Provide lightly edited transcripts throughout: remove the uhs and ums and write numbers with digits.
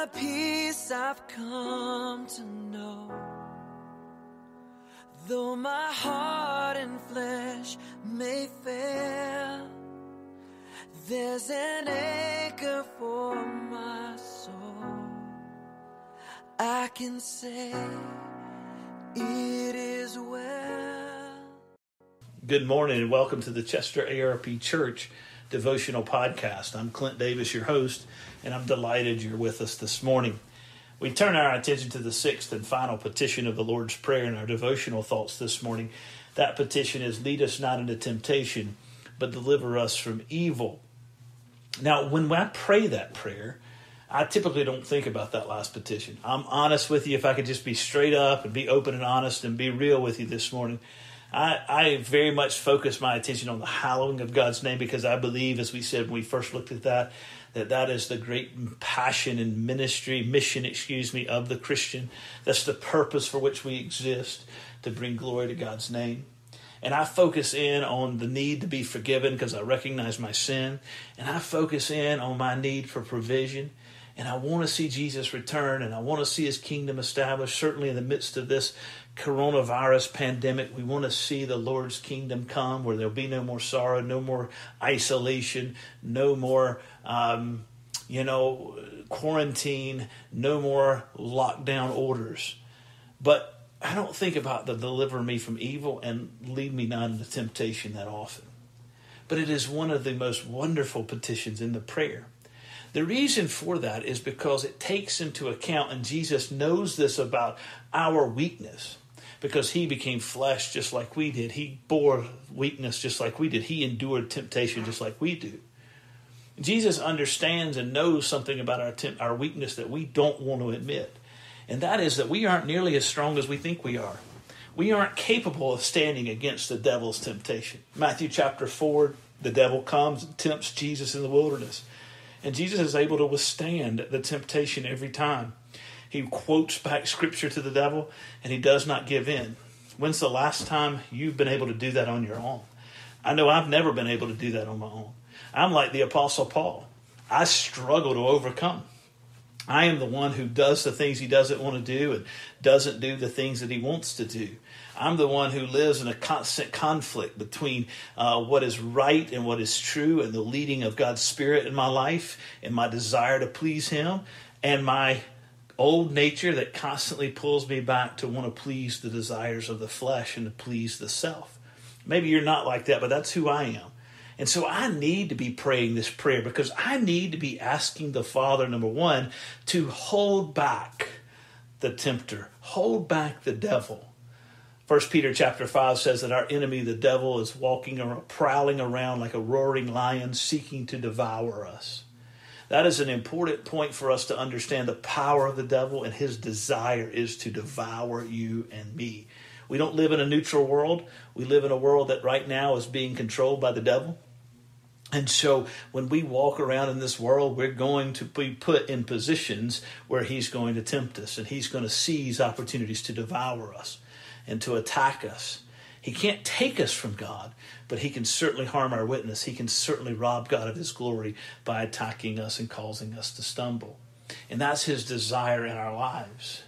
the peace I've come to know. Though my heart and flesh may fail, there's an anchor for my soul. I can say it is well. Good morning and welcome to the Chester ARP Church Devotional Podcast. I'm Clint Davis, your host, and I'm delighted you're with us this morning. We turn our attention to the sixth and final petition of the Lord's Prayer in our devotional thoughts this morning. That petition is, lead us not into temptation, but deliver us from evil. Now, when I pray that prayer, I typically don't think about that last petition. I'm honest with you. If I could just be straight up and be open and honest and be real with you this morning, I very much focus my attention on the hallowing of God's name, because I believe, as we said when we first looked at that, that is the great passion and mission of the Christian. That's the purpose for which we exist, to bring glory to God's name. And I focus in on the need to be forgiven because I recognize my sin. And I focus in on my need for provision. And I want to see Jesus return, and I want to see his kingdom established. Certainly in the midst of this coronavirus pandemic, we want to see the Lord's kingdom come, where there'll be no more sorrow, no more isolation, no more quarantine, no more lockdown orders. But I don't think about the deliver me from evil and lead me not into temptation that often. But it is one of the most wonderful petitions in the prayer. The reason for that is because it takes into account, and Jesus knows this about our weakness, because he became flesh just like we did. He bore weakness just like we did. He endured temptation just like we do. Jesus understands and knows something about our weakness that we don't want to admit. And that is that we aren't nearly as strong as we think we are. We aren't capable of standing against the devil's temptation. Matthew chapter 4, the devil comes and tempts Jesus in the wilderness. And Jesus is able to withstand the temptation every time. He quotes back scripture to the devil, and he does not give in. When's the last time you've been able to do that on your own? I know I've never been able to do that on my own. I'm like the Apostle Paul. I struggle to overcome. I am the one who does the things he doesn't want to do and doesn't do the things that he wants to do. I'm the one who lives in a constant conflict between what is right and what is true, and the leading of God's Spirit in my life and my desire to please him, and my old nature that constantly pulls me back to want to please the desires of the flesh and to please the self. Maybe you're not like that, but that's who I am. And so I need to be praying this prayer, because I need to be asking the Father, number one, to hold back the tempter, hold back the devil. First Peter chapter 5 says that our enemy, the devil, is walking or prowling around like a roaring lion, seeking to devour us. That is an important point for us to understand, the power of the devil, and his desire is to devour you and me. We don't live in a neutral world. We live in a world that right now is being controlled by the devil. And so when we walk around in this world, we're going to be put in positions where he's going to tempt us, and he's going to seize opportunities to devour us and to attack us. He can't take us from God, but he can certainly harm our witness. He can certainly rob God of his glory by attacking us and causing us to stumble. And that's his desire in our lives.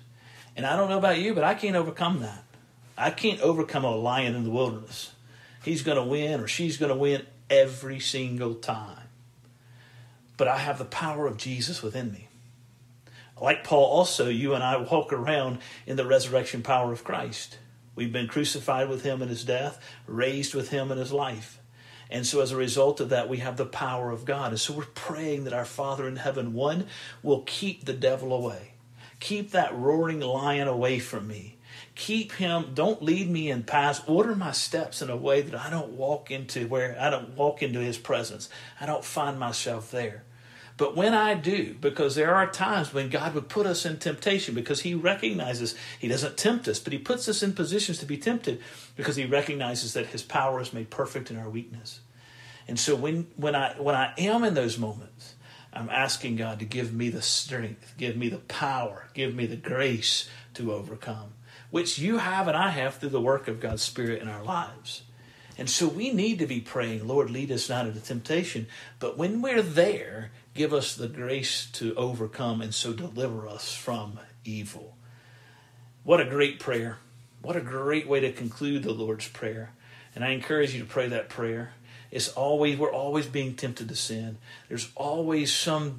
And I don't know about you, but I can't overcome that. I can't overcome a lion in the wilderness. He's going to win, or she's going to win, every single time. But I have the power of Jesus within me. Like Paul also, you and I walk around in the resurrection power of Christ. We've been crucified with him in his death, raised with him in his life. And so as a result of that, we have the power of God. And so we're praying that our Father in heaven, one, will keep the devil away. Keep that roaring lion away from me. Keep him, don't lead me in paths. Order my steps in a way that I don't walk into his presence. I don't find myself there. But when I do, because there are times when God would put us in temptation, because he recognizes he doesn't tempt us, but he puts us in positions to be tempted, because he recognizes that his power is made perfect in our weakness. And so when I am in those moments, I'm asking God to give me the strength, give me the power, give me the grace to overcome, which you have and I have through the work of God's Spirit in our lives. And so we need to be praying, Lord, lead us not into temptation. But when we're there, Give us the grace to overcome, and so deliver us from evil. What a great prayer. What a great way to conclude the Lord's Prayer. And I encourage you to pray that prayer. We're always being tempted to sin. There's always the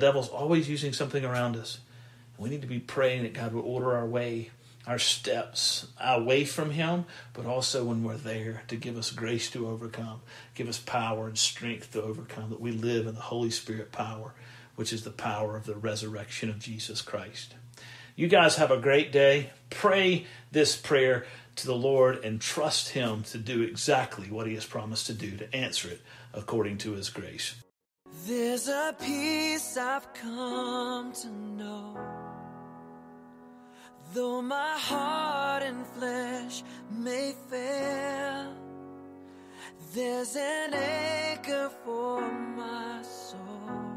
devil's always using something around us. We need to be praying that God will order our way, our steps away from him, but also when we're there, to give us grace to overcome, give us power and strength to overcome, that we live in the Holy Spirit power, which is the power of the resurrection of Jesus Christ. You guys have a great day. Pray this prayer to the Lord and trust him to do exactly what he has promised to do, to answer it according to his grace. There's a peace I've come to know, though my heart and flesh may fail, there's an anchor for my soul.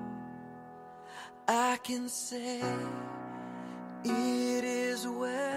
I can say it is well.